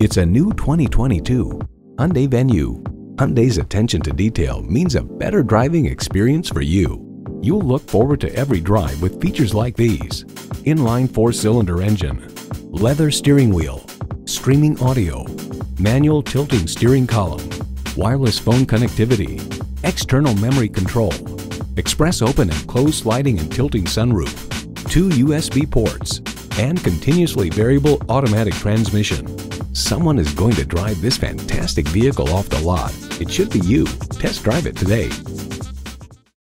It's a new 2022 Hyundai Venue. Hyundai's attention to detail means a better driving experience for you. You'll look forward to every drive with features like these: inline 4-cylinder engine, leather steering wheel, streaming audio, manual tilting steering column, wireless phone connectivity, external memory control, express open and closed sliding and tilting sunroof, 2 USB ports, and continuously variable automatic transmission. Someone is going to drive this fantastic vehicle off the lot. It should be you. Test drive it today.